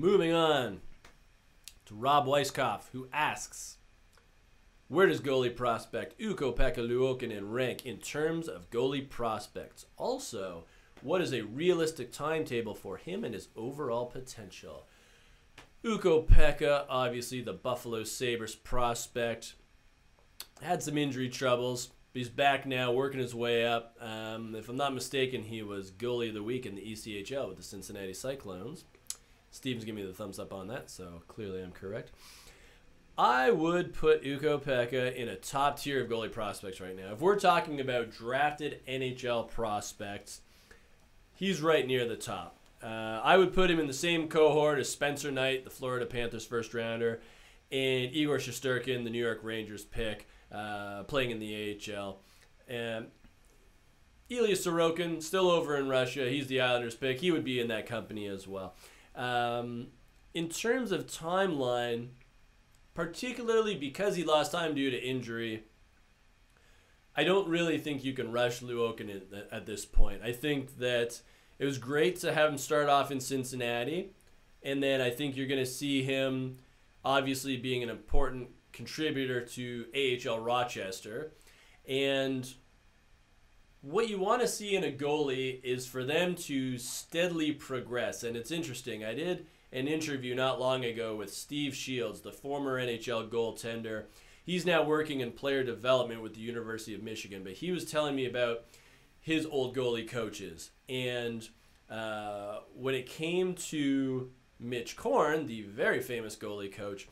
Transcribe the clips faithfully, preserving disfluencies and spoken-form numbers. Moving on to Rob Weisskopf, who asks, where does goalie prospect Ukko-Pekka Luokkonen rank in terms of goalie prospects? Also, what is a realistic timetable for him and his overall potential? Ukko-Pekka, obviously the Buffalo Sabres prospect, had some injury troubles. He's back now, working his way up. Um, if I'm not mistaken, he was goalie of the week in the E C H L with the Cincinnati Cyclones. Steve's giving me the thumbs up on that, so clearly I'm correct. I would put Ukko-Pekka in a top tier of goalie prospects right now. If we're talking about drafted N H L prospects, he's right near the top. Uh, I would put him in the same cohort as Spencer Knight, the Florida Panthers first rounder, and Igor Shesterkin, the New York Rangers pick, uh, playing in the A H L. And Ilya Sorokin, still over in Russia, he's the Islanders pick. He would be in that company as well. Um, in terms of timeline, particularly because he lost time due to injury, I don't really think you can rush Luokkonen at this point. I think that it was great to have him start off in Cincinnati, and then I think you're going to see him obviously being an important contributor to A H L Rochester. And what you want to see in a goalie is for them to steadily progress. And it's interesting. I did an interview not long ago with Steve Shields, the former N H L goaltender. He's now working in player development with the University of Michigan, but he was telling me about his old goalie coaches. And uh, when it came to Mitch Korn, the very famous goalie coach,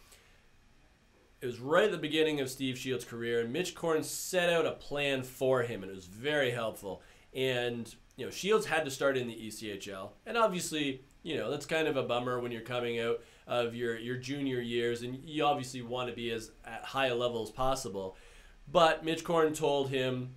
it was right at the beginning of Steve Shields' career, and Mitch Korn set out a plan for him, and it was very helpful. And, you know, Shields had to start in the E C H L, and obviously, you know, that's kind of a bummer when you're coming out of your, your junior years, and you obviously want to be as at high a level as possible. But Mitch Korn told him,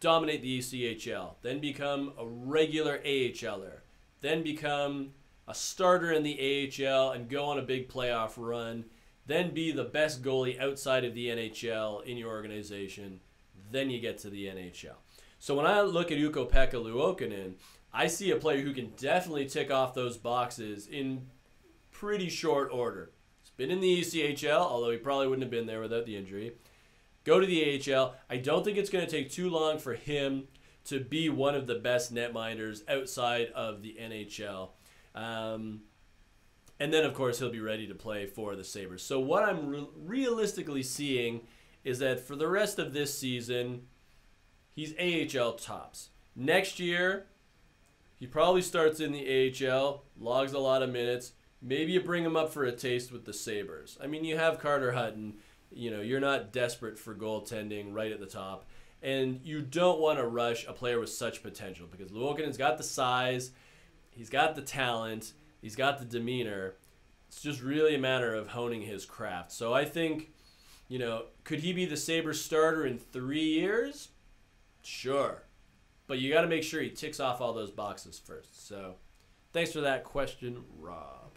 dominate the E C H L, then become a regular A H L er, then become a starter in the A H L and go on a big playoff run, then be the best goalie outside of the N H L in your organization, then you get to the N H L. So when I look at Ukko-Pekka Luokkonen, I see a player who can definitely tick off those boxes in pretty short order. He's been in the E C H L, although he probably wouldn't have been there without the injury. Go to the A H L. I don't think it's going to take too long for him to be one of the best netminders outside of the N H L. Um, and then, of course, he'll be ready to play for the Sabres. So what I'm re realistically seeing is that for the rest of this season, he's A H L tops. Next year, he probably starts in the A H L, logs a lot of minutes. Maybe you bring him up for a taste with the Sabres. I mean, you have Carter Hutton. You know, you're not desperate for goaltending right at the top. And you don't want to rush a player with such potential because Luokkonen's got the size, he's got the talent, he's got the demeanor. It's just really a matter of honing his craft. So I think, you know, could he be the Sabres starter in three years? Sure. But you got to make sure he ticks off all those boxes first. So thanks for that question, Rob.